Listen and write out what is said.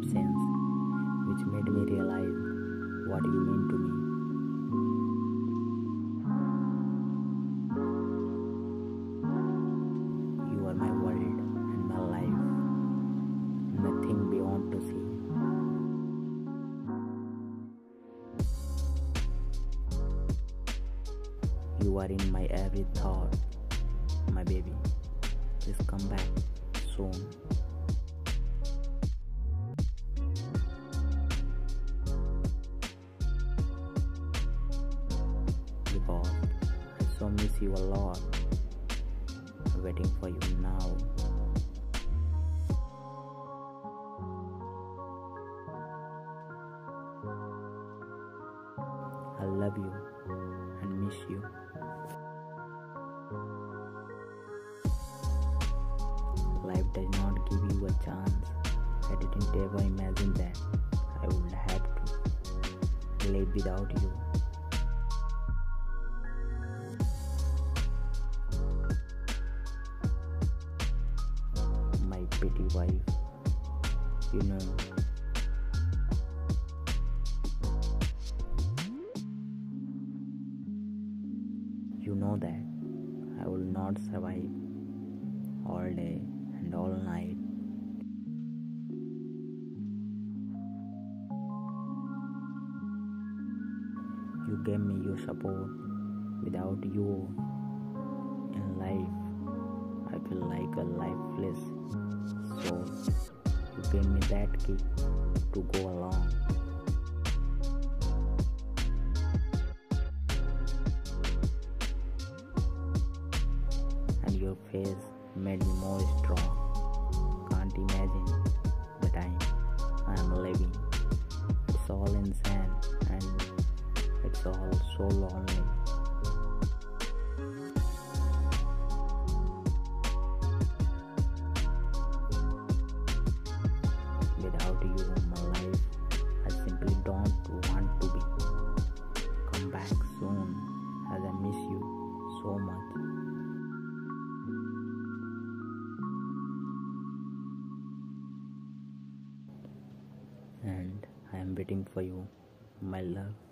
that sense, which made me realize what you mean to me. You are my world and my life, nothing beyond to see. You are in my every thought, my baby. Please come back soon. Because I so miss you a lot. I'm waiting for you now. I love you and miss you. Life does not give you a chance. I didn't ever imagine that I would have to live without you. My pretty wife, you know. You know that I will not survive all day and all night. You gave me your support. Without you in life, I feel like a lifeless soul. You gave me that kick to go along. And your face made me more strong. Can't imagine the time I'm living. It's all insane and it's all so lonely. Without you in my life, I simply don't want to be. Come back soon, as I miss you so much. And I am waiting for you, my love.